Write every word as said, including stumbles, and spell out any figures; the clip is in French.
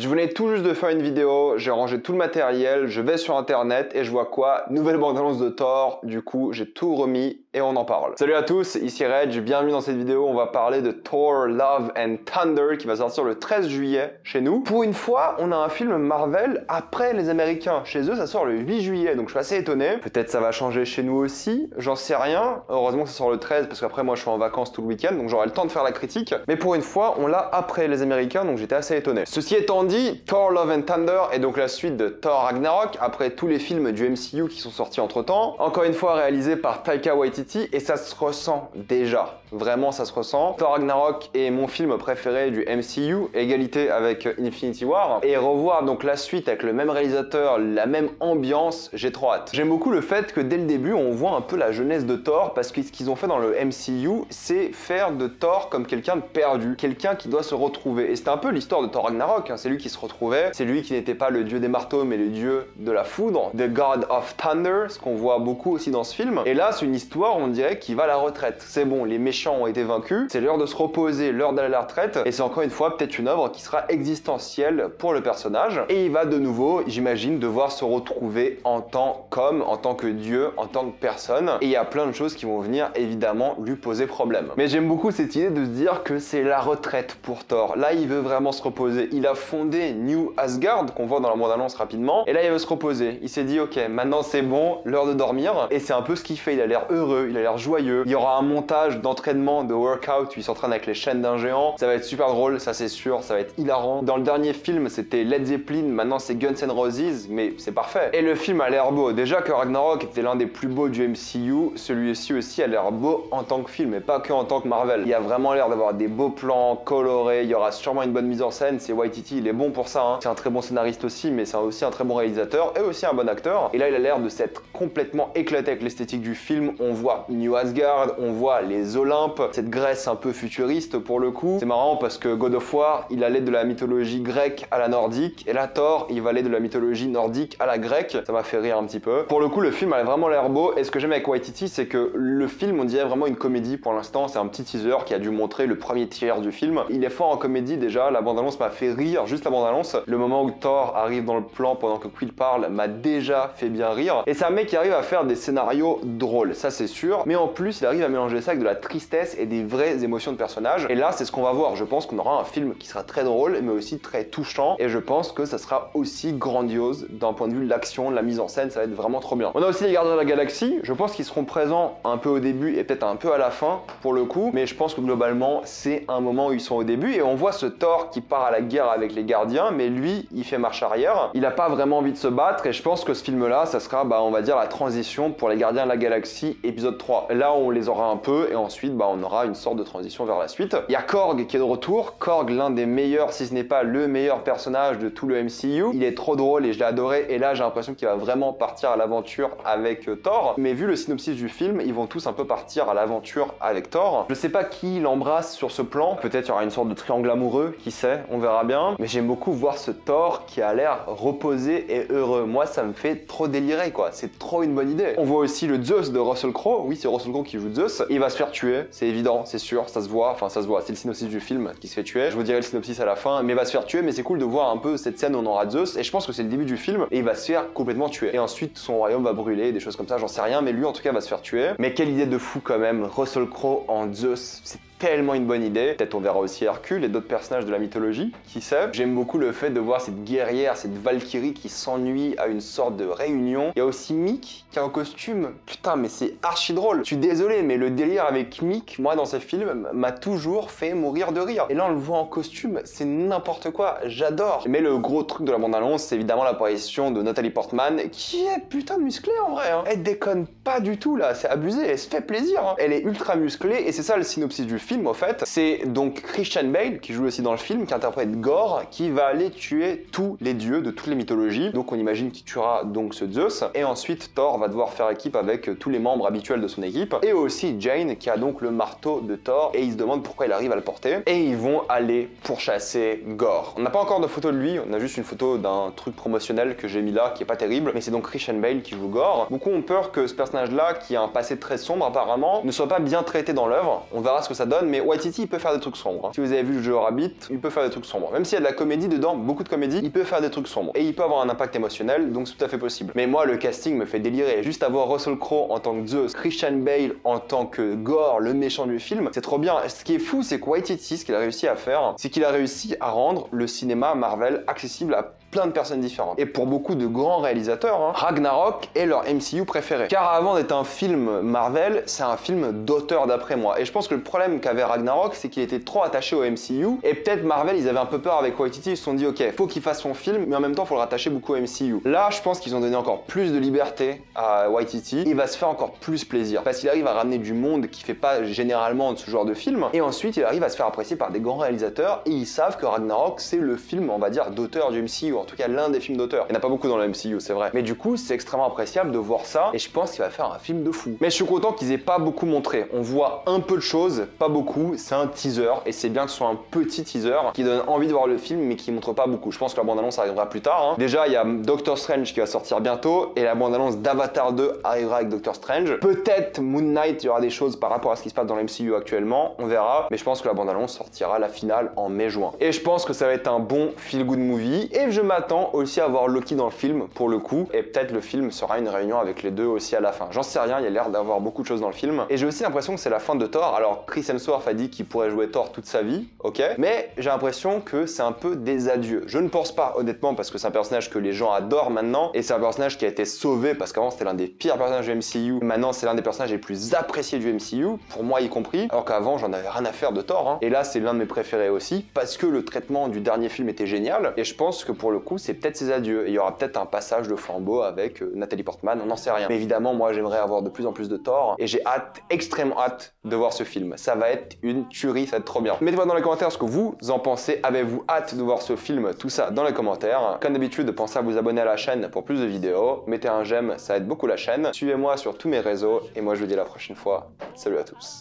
Je venais tout juste de faire une vidéo, j'ai rangé tout le matériel, je vais sur internet et je vois quoi? Nouvelle bande-annonce de Thor, du coup j'ai tout remis et on en parle. Salut à tous, ici Reg, bienvenue dans cette vidéo, on va parler de Thor Love and Thunder qui va sortir le treize juillet chez nous. Pour une fois, on a un film Marvel après les Américains. Chez eux, ça sort le huit juillet, donc je suis assez étonné. Peut-être ça va changer chez nous aussi, j'en sais rien. Heureusement que ça sort le treize parce qu'après moi je suis en vacances tout le week-end, donc j'aurai le temps de faire la critique. Mais pour une fois, on l'a après les Américains, donc j'étais assez étonné. Ceci étant dit, Thor Love and Thunder est donc la suite de Thor Ragnarok après tous les films du M C U qui sont sortis entre temps. Encore une fois réalisé par Taika Waititi et ça se ressent déjà. Vraiment ça se ressent. Thor Ragnarok est mon film préféré du M C U, égalité avec Infinity War. Et revoir donc la suite avec le même réalisateur, la même ambiance, j'ai trop hâte. J'aime beaucoup le fait que dès le début on voit un peu la jeunesse de Thor parce que ce qu'ils ont fait dans le M C U c'est faire de Thor comme quelqu'un de perdu, quelqu'un qui doit se retrouver. Et c'est un peu l'histoire de Thor Ragnarok, hein. C'est lui qui se retrouvait, c'est lui qui n'était pas le dieu des marteaux mais le dieu de la foudre, The God of Thunder, ce qu'on voit beaucoup aussi dans ce film. Et là c'est une histoire on dirait qui va à la retraite, c'est bon, les méchants ont été vaincus, c'est l'heure de se reposer, l'heure d'aller à la retraite, et c'est encore une fois peut-être une œuvre qui sera existentielle pour le personnage, et il va de nouveau, j'imagine, devoir se retrouver en tant qu'homme, en tant que dieu, en tant que personne, et il y a plein de choses qui vont venir évidemment lui poser problème. Mais j'aime beaucoup cette idée de se dire que c'est la retraite pour Thor, là il veut vraiment se reposer, il a fondé New Asgard qu'on voit dans la bande-annonce rapidement, et là il veut se reposer, il s'est dit ok maintenant c'est bon, l'heure de dormir, et c'est un peu ce qu'il fait, il a l'air heureux, il a l'air joyeux, il y aura un montage d'entraînement, de workout, il s'entraîne avec les chaînes d'un géant, ça va être super drôle, ça c'est sûr, ça va être hilarant. Dans le dernier film c'était Led Zeppelin, maintenant c'est Guns N'Roses, mais c'est parfait. Et le film a l'air beau, déjà que Ragnarok était l'un des plus beaux du M C U, celui-ci aussi a l'air beau en tant que film, et pas que en tant que Marvel. Il y a vraiment l'air d'avoir des beaux plans colorés, il y aura sûrement une bonne mise en scène, c'est Waititi, il est bon pour ça, hein. C'est un très bon scénariste aussi, mais c'est aussi un très bon réalisateur et aussi un bon acteur. Et là, il a l'air de s'être complètement éclaté avec l'esthétique du film. On voit New Asgard, on voit les Olympes, cette Grèce un peu futuriste pour le coup. C'est marrant parce que God of War, il allait de la mythologie grecque à la nordique, et là, Thor, il va aller de la mythologie nordique à la grecque. Ça m'a fait rire un petit peu. Pour le coup, le film a vraiment l'air beau. Et ce que j'aime avec Waititi, c'est que le film, on dirait vraiment une comédie pour l'instant. C'est un petit teaser qui a dû montrer le premier tiers du film. Il est fort en comédie déjà. La bande-annonce m'a fait rire juste la bande-annonce, le moment où Thor arrive dans le plan pendant que Quill parle m'a déjà fait bien rire, et c'est un mec qui arrive à faire des scénarios drôles, ça c'est sûr, mais en plus il arrive à mélanger ça avec de la tristesse et des vraies émotions de personnages, et là c'est ce qu'on va voir. Je pense qu'on aura un film qui sera très drôle mais aussi très touchant, et je pense que ça sera aussi grandiose d'un point de vue de l'action, de la mise en scène, ça va être vraiment trop bien. On a aussi les Gardiens de la Galaxie, je pense qu'ils seront présents un peu au début et peut-être un peu à la fin pour le coup, mais je pense que globalement c'est un moment où ils sont au début, et on voit ce Thor qui part à la guerre avec les Gardien, mais lui il fait marche arrière, il a pas vraiment envie de se battre, et je pense que ce film là ça sera bah on va dire la transition pour les Gardiens de la Galaxie épisode trois, là on les aura un peu et ensuite bah on aura une sorte de transition vers la suite. Il y a Korg qui est de retour, Korg l'un des meilleurs si ce n'est pas le meilleur personnage de tout le M C U, il est trop drôle et je l'ai adoré, et là j'ai l'impression qu'il va vraiment partir à l'aventure avec Thor, mais vu le synopsis du film ils vont tous un peu partir à l'aventure avec Thor. Je sais pas qui l'embrasse sur ce plan, peut-être il y aura une sorte de triangle amoureux, qui sait, on verra bien, mais j'ai J'aime beaucoup voir ce Thor qui a l'air reposé et heureux. Moi, ça me fait trop délirer, quoi. C'est trop une bonne idée. On voit aussi le Zeus de Russell Crowe. Oui, c'est Russell Crowe qui joue Zeus. Il va se faire tuer, c'est évident, c'est sûr, ça se voit. Enfin, ça se voit. C'est le synopsis du film qui se fait tuer. Je vous dirai le synopsis à la fin, mais il va se faire tuer. Mais c'est cool de voir un peu cette scène où on aura Zeus. Et je pense que c'est le début du film. Et il va se faire complètement tuer. Et ensuite, son royaume va brûler, des choses comme ça. J'en sais rien, mais lui, en tout cas, va se faire tuer. Mais quelle idée de fou quand même. Russell Crowe en Zeus. C'est tellement une bonne idée. Peut-être on verra aussi Hercule et d'autres personnages de la mythologie, qui sait. J'aime beaucoup le fait de voir cette guerrière, cette Valkyrie qui s'ennuie à une sorte de réunion. Il y a aussi Miek qui est en costume. Putain, mais c'est archi drôle. Je suis désolé, mais le délire avec Miek, moi dans ces films, m'a toujours fait mourir de rire. Et là, on le voit en costume, c'est n'importe quoi. J'adore. Mais le gros truc de la bande-annonce, c'est évidemment l'apparition de Natalie Portman, qui est putain de musclée en vrai. Hein. Elle déconne pas du tout là, c'est abusé. Elle se fait plaisir. Hein. Elle est ultra musclée et c'est ça le synopsis du film. Film, au fait, c'est donc Christian Bale qui joue aussi dans le film, qui interprète Gorr, qui va aller tuer tous les dieux de toutes les mythologies. Donc on imagine qu'il tuera donc ce Zeus, et ensuite Thor va devoir faire équipe avec tous les membres habituels de son équipe, et aussi Jane qui a donc le marteau de Thor, et il se demande pourquoi il arrive à le porter, et ils vont aller pourchasser Gorr. On n'a pas encore de photo de lui, on a juste une photo d'un truc promotionnel que j'ai mis là qui est pas terrible, mais c'est donc Christian Bale qui joue Gorr. Beaucoup ont peur que ce personnage là, qui a un passé très sombre apparemment, ne soit pas bien traité dans l'œuvre. On verra ce que ça donne. personne, mais Waititi il peut faire des trucs sombres. Hein. Si vous avez vu Jojo Rabbit, il peut faire des trucs sombres. Même s'il y a de la comédie dedans, beaucoup de comédie, il peut faire des trucs sombres. Et il peut avoir un impact émotionnel, donc c'est tout à fait possible. Mais moi, le casting me fait délirer. Juste avoir Russell Crowe en tant que Zeus, Christian Bale en tant que Gorr, le méchant du film, c'est trop bien. Ce qui est fou, c'est que Waititi, ce qu'il a réussi à faire, c'est qu'il a réussi à rendre le cinéma Marvel accessible à plein de personnes différentes. Et pour beaucoup de grands réalisateurs, hein, Ragnarok est leur M C U préféré. Car avant d'être un film Marvel, c'est un film d'auteur d'après moi. Et je pense que le problème qu'avait Ragnarok, c'est qu'il était trop attaché au M C U. Et peut-être Marvel, ils avaient un peu peur avec Waititi, ils se sont dit ok, faut qu'il fasse son film, mais en même temps, faut le rattacher beaucoup au M C U. Là, je pense qu'ils ont donné encore plus de liberté à Waititi. Il va se faire encore plus plaisir. Parce qu'il arrive à ramener du monde qui fait pas généralement de ce genre de film. Et ensuite, il arrive à se faire apprécier par des grands réalisateurs. Et ils savent que Ragnarok, c'est le film, on va dire, d'auteur du M C U. En tout cas, l'un des films d'auteur. Il n'y en a pas beaucoup dans le M C U, c'est vrai. Mais du coup, c'est extrêmement appréciable de voir ça. Et je pense qu'il va faire un film de fou. Mais je suis content qu'ils aient pas beaucoup montré. On voit un peu de choses, pas beaucoup. C'est un teaser. Et c'est bien que ce soit un petit teaser qui donne envie de voir le film, mais qui montre pas beaucoup. Je pense que la bande-annonce arrivera plus tard. Hein. Déjà, il y a Doctor Strange qui va sortir bientôt. Et la bande-annonce d'Avatar deux arrivera avec Doctor Strange. Peut-être Moon Knight, il y aura des choses par rapport à ce qui se passe dans le M C U actuellement. On verra. Mais je pense que la bande-annonce sortira la finale en mai-juin. Et je pense que ça va être un bon feel-good movie. Et je m'attends aussi à voir Loki dans le film pour le coup, et peut-être le film sera une réunion avec les deux aussi à la fin. J'en sais rien, il y a l'air d'avoir beaucoup de choses dans le film. Et j'ai aussi l'impression que c'est la fin de Thor. Alors Chris Hemsworth a dit qu'il pourrait jouer Thor toute sa vie, ok, mais j'ai l'impression que c'est un peu des adieux. Je ne pense pas honnêtement, parce que c'est un personnage que les gens adorent maintenant, et c'est un personnage qui a été sauvé, parce qu'avant c'était l'un des pires personnages du M C U, maintenant c'est l'un des personnages les plus appréciés du M C U, pour moi y compris, alors qu'avant j'en avais rien à faire de Thor, hein. Et là c'est l'un de mes préférés aussi, parce que le traitement du dernier film était génial, et je pense que pour le coup, c'est peut-être ses adieux. Il y aura peut-être un passage de flambeau avec euh, Natalie Portman, on n'en sait rien. Mais évidemment, moi, j'aimerais avoir de plus en plus de Thor et j'ai hâte, extrêmement hâte de voir ce film. Ça va être une tuerie, ça va être trop bien. Mettez-moi dans les commentaires ce que vous en pensez. Avez-vous hâte de voir ce film? Tout ça dans les commentaires. Comme d'habitude, pensez à vous abonner à la chaîne pour plus de vidéos. Mettez un j'aime, ça aide beaucoup la chaîne. Suivez-moi sur tous mes réseaux et moi, je vous dis à la prochaine fois. Salut à tous.